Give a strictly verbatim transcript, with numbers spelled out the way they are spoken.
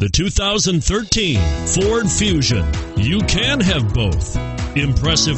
The two thousand thirteen Ford Fusion. You can have both. Impressive